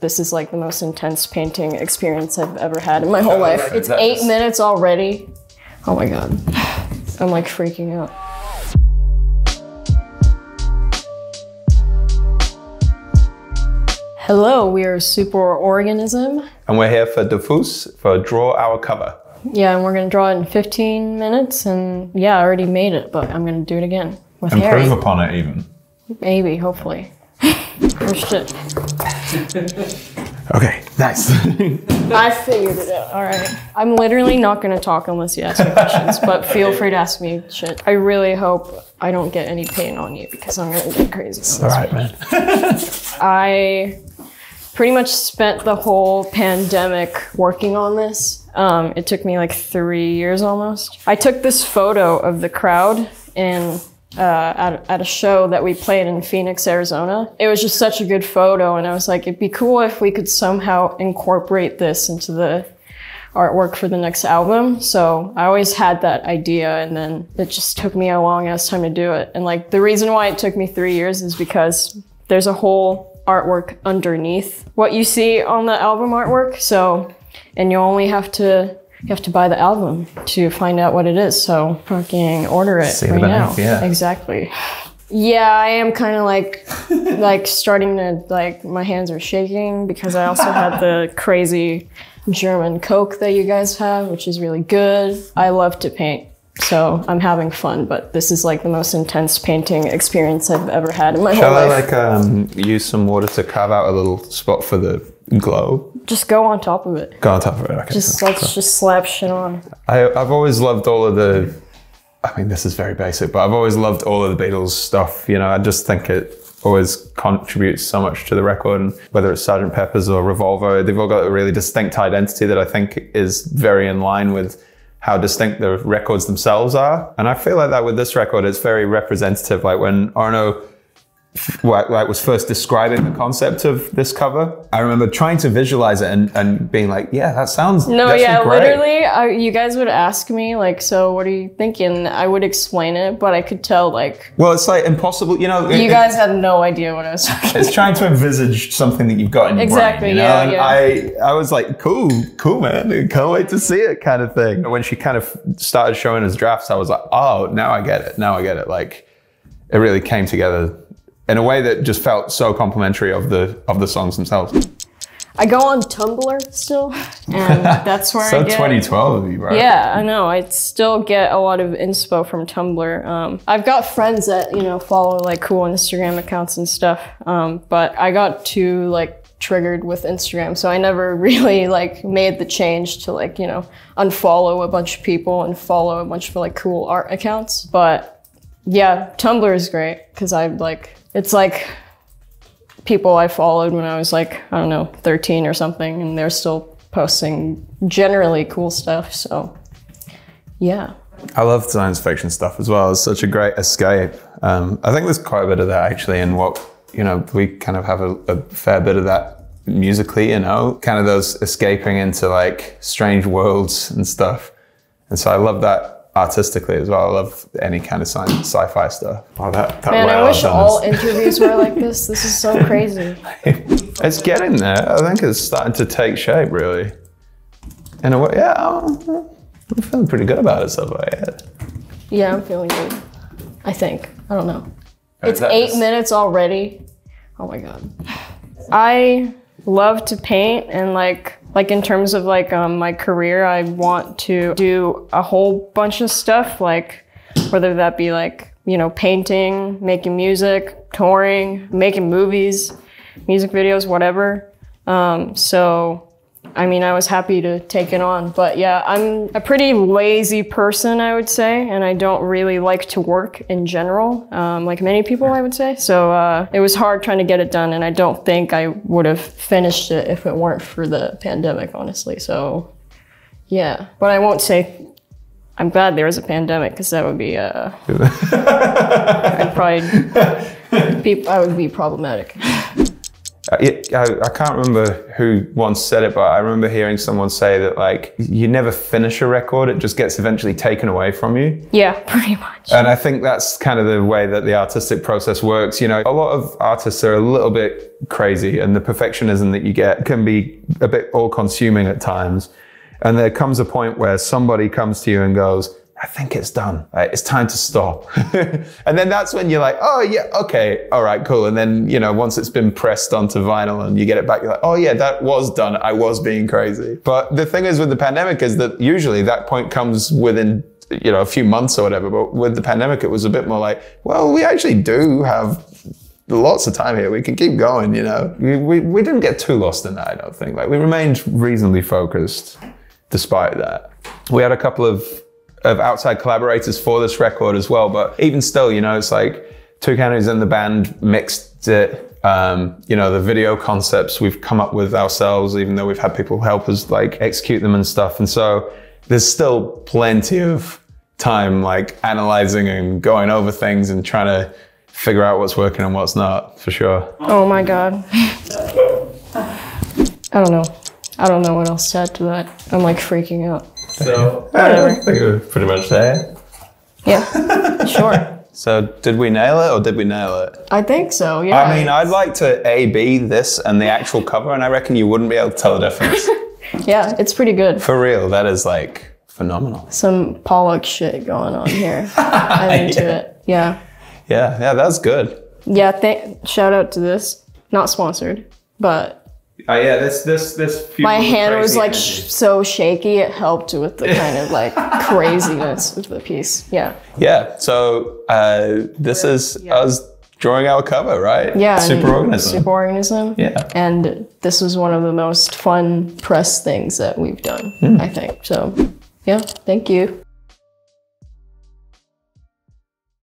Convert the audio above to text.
This is like the most intense painting experience I've ever had in my whole life. It's 8 minutes already. Oh my God. I'm like freaking out. Hello, we are Superorganism. And we're here for Dufus for Draw Our Cover. Yeah, and we're gonna draw it in 15 minutes and yeah, I already made it, but I'm gonna do it again with Harry. Improve upon it even. Maybe, hopefully. Oh shit. Okay, nice. I figured it out, all right. I'm literally not gonna talk unless you ask me questions, but feel free to ask me shit. I really hope I don't get any paint on you because I'm gonna get crazy. All right, man. I pretty much spent the whole pandemic working on this. It took me like 3 years almost. I took this photo of the crowd in at a show that we played in Phoenix, Arizona. It was just such a good photo and I was like, it'd be cool if we could somehow incorporate this into the artwork for the next album. So I always had that idea and then it just took me a long ass time to do it. And like the reason why it took me 3 years is because there's a whole artwork underneath what you see on the album artwork. So, and you only have to you have to buy the album to find out what it is, so fucking order it right now. Yeah. Exactly. Yeah, I am kind of like, starting to, my hands are shaking because I also had the crazy German Coke that you guys have, which is really good. I love to paint, so I'm having fun, but this is like the most intense painting experience I've ever had in my whole life. Shall I use some water to carve out a little spot for the glow? Just go on top of it. Go on top of it, okay. Just, just slap shit on. I've always loved all of the, I mean, this is very basic, but I've always loved all of the Beatles stuff, you know, I just think it always contributes so much to the record, and whether it's Sergeant Peppers or Revolver, they've all got a really distinct identity that I think is very in line with how distinct the records themselves are. And I feel like that with this record, it's very representative. Like when Arno was first describing the concept of this cover, I remember trying to visualize it and being like, yeah, that sounds great. Literally, you guys would ask me like, so what are you thinking? I would explain it, but I could tell like, well, it's like impossible, you know. You guys had no idea what I was talking about. It's trying to envisage something that you've got in your brain, you know? And I was like, cool, man, I can't wait to see it, kind of thing. When she kind of started showing us drafts, I was like, oh, now I get it. Now I get it. Like, it really came together in a way that just felt so complimentary of the songs themselves. I go on Tumblr still, and that's where so I get... So 2012 of you, right? Yeah, I know. I still get a lot of inspo from Tumblr. I've got friends that, you know, follow like cool Instagram accounts and stuff, but I got too like triggered with Instagram, so I never really like made the change to like, you know, unfollow a bunch of people and follow a bunch of like cool art accounts. But yeah, Tumblr is great because I'm like... It's like people I followed when I was like, I don't know, 13 or something, and they're still posting generally cool stuff, so yeah. I love science fiction stuff as well. It's such a great escape. I think there's quite a bit of that actually in what, you know, we kind of have a fair bit of that musically, you know, kind of those escaping into like strange worlds and stuff. And so I love that. Artistically as well, I love any kind of sci-fi stuff. Oh, that man, I wish all interviews were like this. This is so crazy. It's getting there. I think it's starting to take shape, really. In a way, yeah, I'm feeling pretty good about it so far. Yeah, I'm feeling good. I think. I don't know. It's 8 minutes already. Oh my God. I love to paint and like in terms of like my career, I want to do a whole bunch of stuff, like whether that be like, you know, painting, making music, touring, making movies, music videos, whatever. So, I mean, I was happy to take it on, but yeah, I'm a pretty lazy person, I would say, and I don't really like to work in general, like many people, I would say. So it was hard trying to get it done, and I don't think I would have finished it if it weren't for the pandemic, honestly. So yeah, but I won't say I'm glad there was a pandemic, because that would be, I'd probably, I would be problematic. I can't remember who once said it, but I remember hearing someone say that, like, you never finish a record, it just gets eventually taken away from you. Yeah, pretty much. And I think that's kind of the way that the artistic process works. You know, a lot of artists are a little bit crazy, and the perfectionism that you get can be a bit all-consuming at times. And there comes a point where somebody comes to you and goes, I think it's done. Right, it's time to stop. And then that's when you're like, oh yeah, okay, all right, cool. And then, you know, once it's been pressed onto vinyl and you get it back, you're like, oh yeah, that was done. I was being crazy. But the thing is with the pandemic is that usually that point comes within, you know, a few months or whatever. But with the pandemic, it was a bit more like, well, we actually do have lots of time here. We can keep going, you know. We didn't get too lost in that, I don't think. Like, we remained reasonably focused despite that. We had a couple of outside collaborators for this record as well, but even still, you know, it's like Toucan, who's in the band, mixed it. You know, the video concepts we've come up with ourselves, even though we've had people help us like execute them and stuff. And so there's still plenty of time like analyzing and going over things and trying to figure out what's working and what's not, for sure. Oh my God. I don't know. I don't know what else to add to that. I'm like freaking out. So, I think we're pretty much there. Yeah, sure. So, did we nail it or did we nail it? I think so, yeah. I mean, I'd like to A-B this and the actual cover, and I reckon you wouldn't be able to tell the difference. Yeah, it's pretty good. For real, that is like phenomenal. Some Pollock shit going on here. I'm into it, yeah. Yeah, that's good. Yeah, shout out to this. Not sponsored, but... Oh yeah, this. My hand was like so shaky. It helped with the kind of like craziness of the piece. Yeah. Yeah. So this is us drawing our cover, right? Yeah. Superorganism. Superorganism. Yeah. And this was one of the most fun press things that we've done, I think. So yeah, thank you.